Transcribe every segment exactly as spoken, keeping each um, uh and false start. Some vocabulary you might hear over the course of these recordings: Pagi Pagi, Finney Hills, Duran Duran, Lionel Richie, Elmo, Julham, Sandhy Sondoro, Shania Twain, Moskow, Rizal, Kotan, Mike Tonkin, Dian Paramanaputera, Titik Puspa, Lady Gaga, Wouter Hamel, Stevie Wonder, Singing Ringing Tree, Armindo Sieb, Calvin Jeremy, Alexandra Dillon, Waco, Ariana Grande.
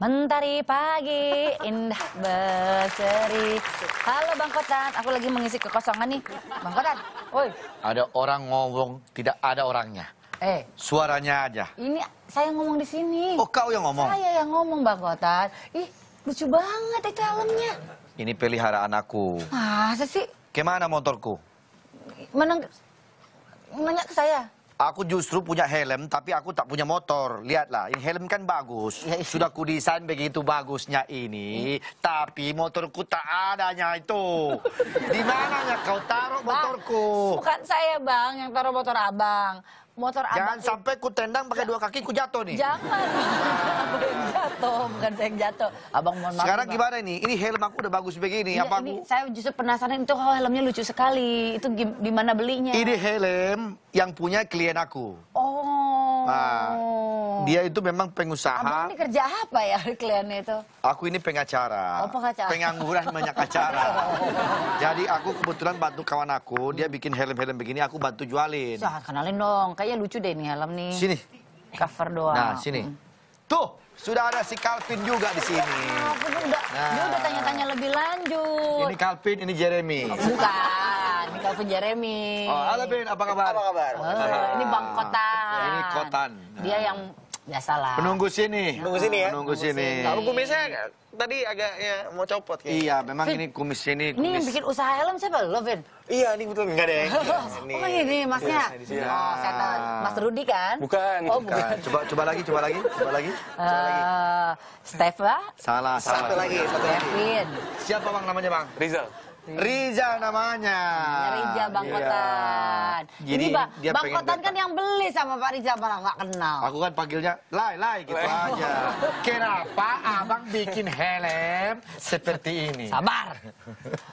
Mentari pagi, indah berseri. Halo Bang Kotan, aku lagi mengisi kekosongan nih. Bang Kotan, woi. Ada orang ngomong, tidak ada orangnya. Eh, suaranya aja. Ini saya ngomong di sini. Oh, kau yang ngomong? Saya yang ngomong, Bang Kotan. Ih, lucu banget itu helmnya. Ini peliharaan aku. Masa sih? Kemana motorku? Menang... Nanya ke saya. Aku justru punya helm, tapi aku tak punya motor. Lihatlah, ini helm kan bagus. Ya, sudah kudesain begitu bagusnya ini, hmm. tapi motorku tak adanya itu. Di mananya kau taruh motorku? Bukan saya, Bang, yang taruh motor abang. Motor Jangan abang sampai ku tendang pakai dua kaki, ku jatuh nih. Jangan, jatuh, bukan saya yang jatuh. Abang mohon maaf. Sekarang gimana ini? Ini helm aku udah bagus begini. Iya, apa ini aku? Saya justru penasaran itu kalau helmnya lucu sekali. Itu di mana belinya? Ini helm yang punya klien aku. Oh. Nah, dia itu memang pengusaha. Abang ini kerja apa ya kliennya itu? Aku ini pengacara. Oh, pengacara. Pengangguran banyak acara. Jadi aku kebetulan bantu kawan aku, dia bikin helm-helm begini, aku bantu jualin. Saya kenalin dong, kayaknya lucu deh nih helm nih. Sini. Cover doang. Nah, sini. Hmm. Tuh, sudah ada si Calvin juga di sini. Nah, aku udah, nah. Dia udah tanya-tanya lebih lanjut. Ini Calvin, ini Jeremy. Oh, bukan, ini Calvin Jeremy. Oh, halo Bin, apa kabar? Apa kabar? Oh, ah. Ini Bang Kotan. Ya, ini Kotan. Nah. Dia yang... Biasalah. Penunggu sini. Penunggu sini ya? Penunggu sini. Kalau kumisnya tadi agak ya, mau copot kayaknya. Iya, memang Vin, ini kumis ini. Kumis. Ini yang bikin usaha helm siapa lo, Vin? Iya, ini betul. Enggak deh. Ini. Oh, ini masnya. Ya. Oh, saya tahu. Mas Rudi kan? Bukan. Oh, bukan. bukan. Coba coba lagi, coba lagi, coba lagi. Coba lagi. Uh, Stefa? Salah, salah. Satu lagi, satu lagi. Vin. Siapa Bang namanya, Bang? Rizal. Rizal namanya. Rizal Bang yeah. Kotan. Jadi ba Bang Kotan kan yang beli sama Pak Rizal, malah nggak kenal. Aku kan panggilnya Lai Lai gitu aja. Kenapa abang bikin helm seperti ini? Sabar.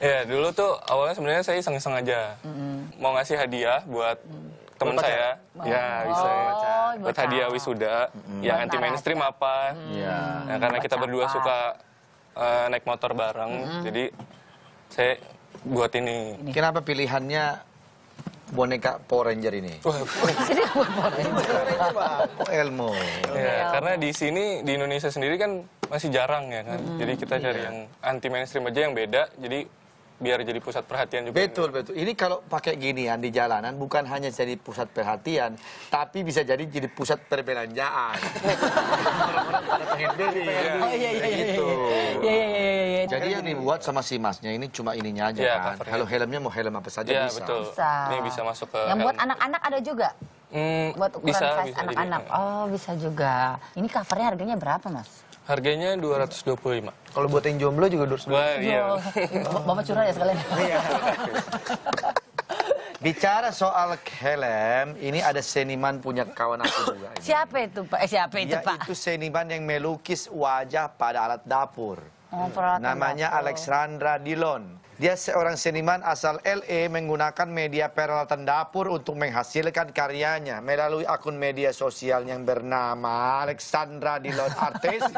Ya dulu tuh awalnya sebenarnya saya iseng-iseng aja. Mm-hmm. Mau ngasih hadiah buat mm. teman saya. Oh. Ya bisa. Oh, buat hadiah wisuda. Mm. Yang anti mainstream apa? Mm. Ya. Nah, karena kita berdua suka uh, naik motor bareng, mm. jadi. Saya buat ini. ini. Kenapa pilihannya boneka Power Ranger ini? Ini Power Ranger, Pak. Elmo. Ya, karena di sini, di Indonesia sendiri kan masih jarang ya kan. Hmm, jadi kita cari iya. yang anti mainstream aja yang beda. Jadi biar jadi pusat perhatian juga. Betul, ini. betul. Ini kalau pakai ginian di jalanan bukan hanya jadi pusat perhatian, tapi bisa jadi jadi pusat perbelanjaan. Orang-orang pada pengen beli. Oh iya iya iya. Gitu. Iya iya iya. Jadi yang dibuat sama si masnya ini cuma ininya aja ya, kan? Kalau helmnya mau helm apa saja ya, bisa. Betul. Bisa. Ini bisa masuk ke yang buat anak-anak ada juga? Hmm, buat ukuran size anak-anak? Oh bisa juga. Ini covernya harganya berapa mas? Harganya dua ratus dua puluh lima. Kalau buat yang jomblo juga dua ratus dua puluh lima. Wah, iya. Bapak curah ya sekalian. Bicara soal helm, ini ada seniman punya kawan aku juga. Ini. Siapa itu Pak? Eh, siapa itu Pak? Itu seniman yang melukis wajah pada alat dapur. Oh, namanya Alexandra Dillon. Dia seorang seniman asal L A menggunakan media peralatan dapur untuk menghasilkan karyanya melalui akun media sosial yang bernama Alexandra Dillon Artist.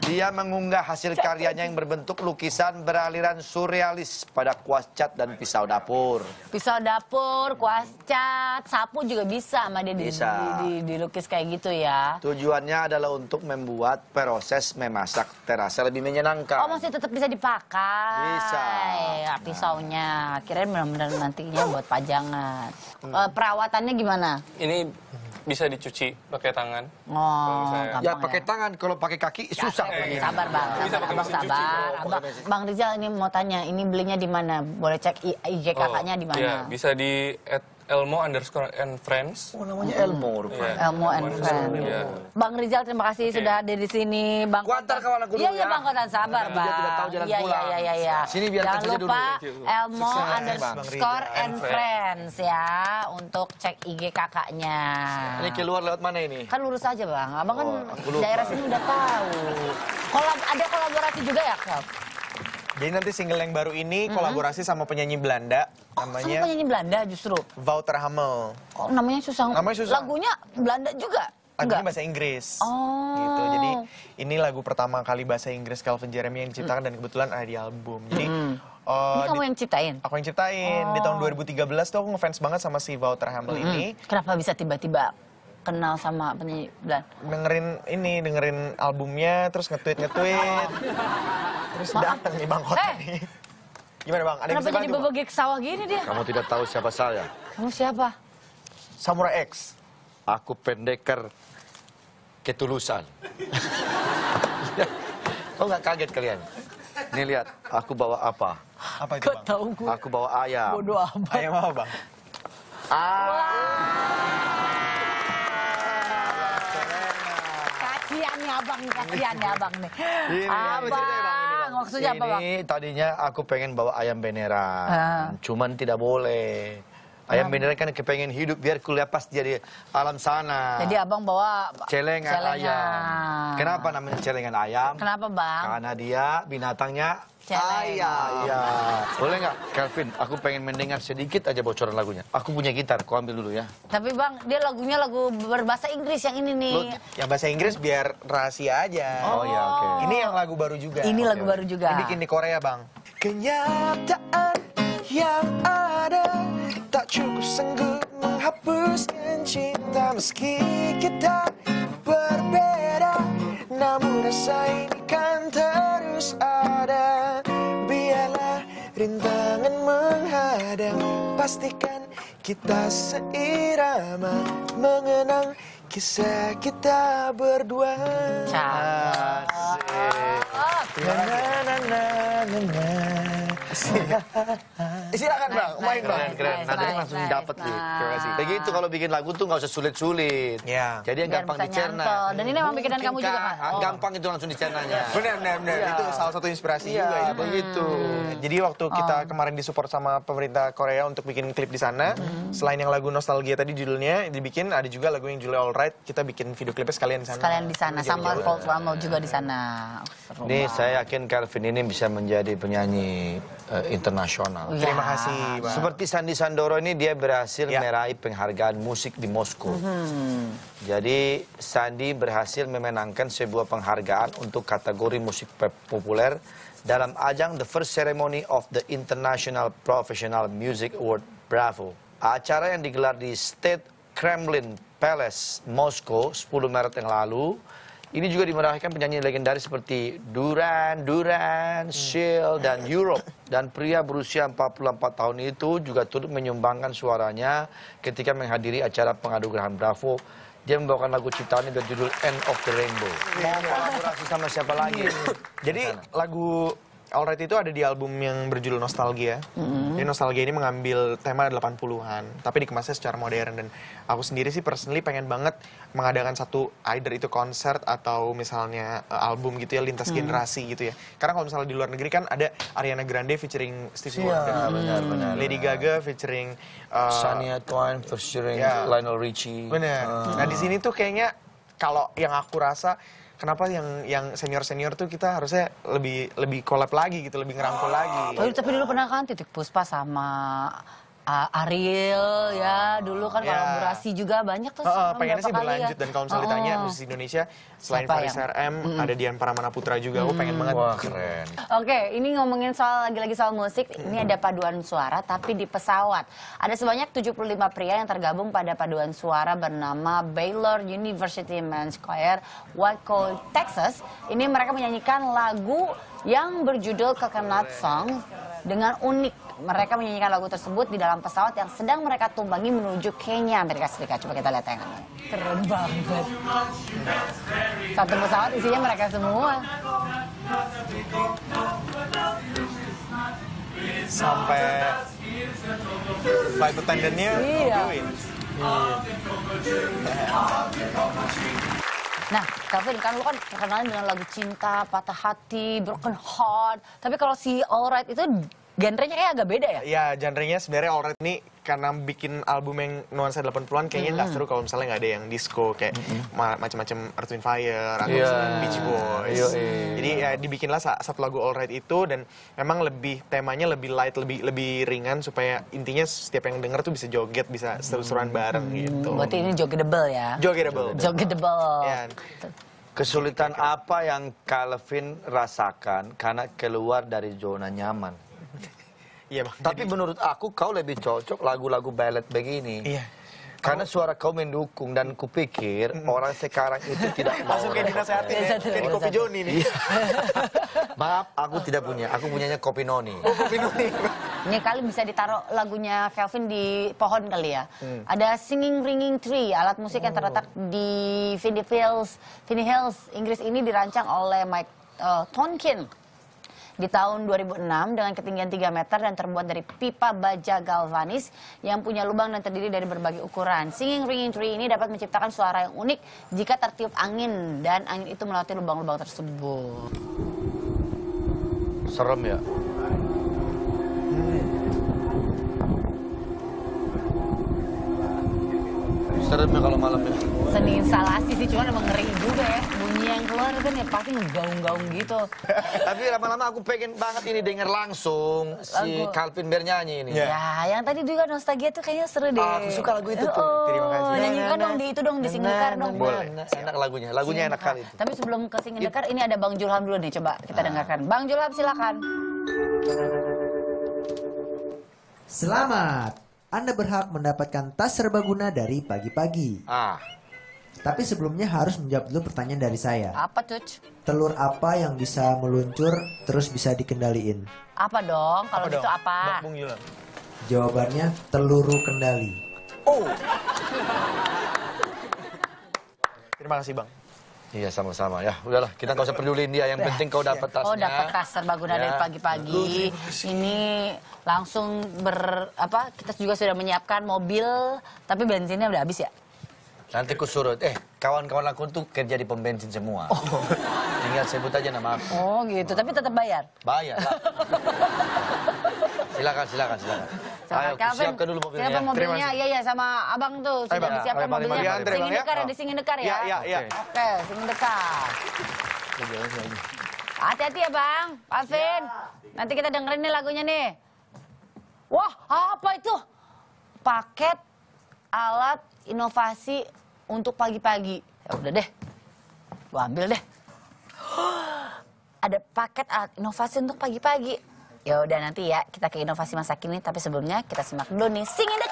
Dia mengunggah hasil karyanya yang berbentuk lukisan beraliran surrealis pada kuas cat dan pisau dapur. Pisau dapur, kuas cat, sapu juga bisa sama dia bisa. Di, di, dilukis kayak gitu ya. Tujuannya adalah untuk membuat proses memasak terasa lebih menyenangkan. Oh masih tetap bisa dipakai? Bisa. Ya, pisaunya, akhirnya benar-benar nantinya buat pajangan. Hmm. E, perawatannya gimana? Ini... Bisa dicuci pakai tangan. Oh, ya pakai ya. tangan, kalau pakai kaki ya, susah. Eh, sabar bang, sabar, abang, sabar. Abang, Bang Rizal ini mau tanya, ini belinya di mana? Boleh cek I G kakaknya oh, di mana? Ya, bisa di Elmo underscore and friends. Oh, namanya Elmo. Mm. Yeah. Elmo and friends. Yeah. Bang Rizal terima kasih okay. sudah ada di sini. Bang Kuantar kawan aku dulu ya. Iya, Bang Kotan sabar, nah, Bang. Dia tidak tahu jalan ya, pulang. Iya, iya, iya. Sini biarkan saja dulu. Jangan lupa Elmo Sukses, underscore and friends ya untuk cek I G kakaknya. Ini keluar lewat mana ini? Kan lurus aja, Bang. Abang oh, kan daerah sini udah tahu. Kolab ada kolaborasi juga ya, Kak? Jadi nanti single yang baru ini mm-hmm. kolaborasi sama penyanyi Belanda. Oh, namanya sama penyanyi Belanda justru? Wouter Hamel. Oh, namanya susah. Namanya susah. Lagunya Belanda juga? Lagunya bahasa Inggris. Oh. Gitu. Jadi ini lagu pertama kali bahasa Inggris Calvin Jeremy yang diciptakan mm. dan kebetulan ada di album. Jadi... Mm. Uh, ini kamu yang ciptain? Aku yang ciptain. Oh. Di tahun dua ribu tiga belas tuh aku ngefans banget sama si Wouter Hamel mm-hmm. ini. Kenapa bisa tiba-tiba kenal sama penyanyi Belan? Dengerin ini, dengerin albumnya, terus nge-tweet-nge-tweet. Terus dateng nih Bang Kota nih. Gimana Bang, ada yang bisa bantu? Kenapa jadi bebegik sawah gini dia? Kamu tidak tahu siapa saya. Kamu siapa? Samurai X. Aku pendeker ketulusan. Kau nggak kaget kalian? Nih lihat, aku bawa apa? Apa itu Bang? Tahu gue. Aku bawa ayam. Bodoh amat. Ayam apa Bang? Ah. Kasihan ya Abang, kasihan ya Abang nih. Ini, abang, ini, bang, maksudnya apa Bang? Ini tadinya aku pengen bawa ayam beneran, ah. Cuman tidak boleh. Ayam beneran kan kepengen hidup biar kuliah pas dia di alam sana. Jadi abang bawa celengan, celengan ayam. Kenapa namanya celengan ayam? Kenapa bang? Karena dia binatangnya celengan. Ayam. Ya. Boleh nggak, Kelvin? Aku pengen mendengar sedikit aja bocoran lagunya. Aku punya gitar, aku ambil dulu ya. Tapi bang, dia lagunya lagu berbahasa Inggris yang ini nih. Loh, yang bahasa Inggris biar rahasia aja. Oh, oh ya, oke. Okay. Ini yang lagu baru juga. Ini okay, lagu baru juga. Ini bikin di Korea bang. Kenyataan yang ada. Tak cukup sanggup menghapuskan cinta, meski kita berbeda, namun rasa ini kan terus ada. Biarlah rintangan menghadang, pastikan kita seirama, mengenang kisah kita berdua. Silakan bang, main bang. Keren, nanti langsung dapat nih. Begitu kalau bikin lagu tuh nggak usah sulit-sulit. Jadi yang gampang dicerna. Dan ini memang bikinan kamu juga kan? Gampang itu langsung dicernanya. Benar, benar. Itu salah satu inspirasi juga. Begitu. Jadi waktu kita kemarin disupport sama pemerintah Korea untuk bikin klip di sana, selain yang lagu nostalgia tadi judulnya dibikin, ada juga lagu yang judulnya Alright. Kita bikin video klipnya sekalian di sana. Sekalian di sana, sama Volt Wamo juga di sana. Nih saya yakin Kelvin ini bisa menjadi penyanyi internasional. Ya. Terima kasih, Bang. Seperti Sandhy Sondoro ini dia berhasil ya. meraih penghargaan musik di Moskow. Hmm. Jadi Sandhy berhasil memenangkan sebuah penghargaan untuk kategori musik populer dalam ajang The First Ceremony of the International Professional Music Award Bravo. Acara yang digelar di State Kremlin Palace, Moskow, sepuluh Maret yang lalu. Ini juga dimeriahkan penyanyi legendaris seperti Duran, Duran, Shield, dan Europe. Dan pria berusia empat puluh empat tahun itu juga turut menyumbangkan suaranya ketika menghadiri acara pengadugrahan Bravo. Dia membawakan lagu ciptaannya berjudul End of the Rainbow. Mau kolaborasi sama siapa lagi? Jadi lagu Alright itu ada di album yang berjudul Nostalgia. Jadi Nostalgia ini mengambil tema delapan puluhan, tapi dikemasnya secara modern. Dan aku sendiri sih personally pengen banget mengadakan satu either itu konser atau misalnya album gitu ya, lintas hmm. generasi gitu ya. Karena kalau misalnya di luar negeri kan ada Ariana Grande featuring Stevie yeah, Wonder, benar, benar, Lady benar. Gaga featuring uh, Shania Twain featuring yeah. Lionel Richie. Benar. Uh. Nah di sini tuh kayaknya kalau yang aku rasa kenapa yang yang senior-senior tuh kita harusnya lebih lebih collab lagi gitu, lebih ngerangkul oh, lagi. Tapi, tapi dulu pernah kan Titik Puspa sama Uh, Ariel ya dulu kan yeah. kolaborasi juga banyak tuh. Oh, pengennya sih berlanjut ya. Dan kalau misalnya oh, ditanya musisi Indonesia selain Faris yang? R M mm. ada Dian Paramanaputera juga. Aku mm. pengen banget. Wah, keren. Oke, okay, ini ngomongin soal lagi-lagi soal musik. Mm. Ini ada paduan suara tapi di pesawat. Ada sebanyak tujuh puluh lima pria yang tergabung pada paduan suara bernama Baylor University Men's Choir, Waco, Texas. Ini mereka menyanyikan lagu yang berjudul Coconut Song dengan unik. Mereka menyanyikan lagu tersebut di dalam pesawat yang sedang mereka tumbangi menuju Kenya, Amerika Serikat. Coba kita lihat tayangannya. Keren banget. Satu pesawat isinya mereka semua. Sampai flight attendant-nya nungguin. Nah, Kelvin, kan lu kan terkenal dengan lagu cinta, patah hati, broken heart. Tapi kalau si Alright itu genrenya kayak agak beda ya? Ya, genrenya sebenarnya Alright ini karena bikin album yang nuansa delapan puluhan kayaknya nggak mm. seru kalau misalnya nggak ada yang disco kayak mm. macam-macam Earth Wind Fire atau yeah. Beach Boys. Yeah, yeah. Jadi ya dibikinlah satu lagu Alright itu dan memang lebih temanya lebih light, lebih lebih ringan supaya intinya setiap yang denger tuh bisa joget, bisa seru-seruan bareng mm. gitu. Berarti ini jogetable ya? Jogetable. Jogetable. Yeah. Kesulitan apa yang Kelvin rasakan karena keluar dari zona nyaman? Iya, Bang. Tapi jadi menurut aku kau lebih cocok lagu-lagu balad begini. Iya. Karena suara kaum mendukung, dan kupikir hmm. orang sekarang itu tidak mau. Langsung kayak dinasehatin ya, kayak di Kopi Joni nih. Maaf, aku tidak punya, aku punyanya Kopi Noni. Oh, Kopi Noni. Ini kali bisa ditaruh lagunya Kelvin di pohon kali ya. Hmm. Ada Singing Ringing Tree, alat musik oh. yang terletak di Finney Hills, Finney Hills, Inggris ini dirancang oleh Mike uh, Tonkin. Di tahun dua ribu enam dengan ketinggian tiga meter dan terbuat dari pipa baja galvanis yang punya lubang dan terdiri dari berbagai ukuran. Singing Ringing Tree ini dapat menciptakan suara yang unik jika tertiup angin dan angin itu melewati lubang-lubang tersebut. Serem ya? Serem ya kalau malam ya? Seni instalasi sih, cuman emang ngeri juga ya. Bunyi yang keluar kan ya pasti ngegaung-gaung gitu. Tapi lama-lama aku pengen banget ini denger langsung si Calvin Bear nyanyi ini. Ya, yang tadi juga Nostalgia tuh kayaknya seru deh. Aku suka lagu itu tuh. Terima kasih. Nyanyikan dong di itu dong, di Singlekar dong. Boleh, enak lagunya. Lagunya enak kali itu. Tapi sebelum ke Singlekar, ini ada Bang Julham dulu nih, coba kita dengarkan. Bang Julham silakan. Selamat. Anda berhak mendapatkan tas serbaguna dari Pagi-Pagi. Ah. Tapi sebelumnya harus menjawab dulu pertanyaan dari saya. Apa tuh? Telur apa yang bisa meluncur terus bisa dikendaliin? Apa dong? Kalau gitu apa? Jawabannya teluru kendali. Oh. Terima kasih Bang. Iya sama-sama ya, udahlah kita nggak usah peduliin dia, yang penting kau dapat tasnya. Oh dapat tas serbaguna ya. Dari Pagi-Pagi. Ini langsung ber apa? Kita juga sudah menyiapkan mobil, tapi bensinnya udah habis ya. Nanti ku suruh, eh kawan-kawan aku tuh kerja di pom bensin semua. Oh. Tinggal sebut aja nama aku. Oh gitu, oh. Tapi tetap bayar. Bayar lah. Silakan, silakan, silakan. Ayo, siapkan dulu mobilnya. Siapkan mobilnya, iya iya sama abang tuh sudah Ay, disiapkan Ay, mobilnya. Ay, Singing Dekar ya, di Singing Dekar ya. Iya, iya. Oke, Singing Dekar. Hati-hati ya Bang, Alvin. Nanti kita dengerin nih lagunya nih. Wah, apa itu? Paket alat inovasi untuk Pagi-Pagi. Ya udah deh, gua ambil deh. Ada paket alat inovasi untuk Pagi-Pagi. Ya udah nanti ya kita ke inovasi masa kini, tapi sebelumnya kita simak dulu nih Singing Ringing Tree.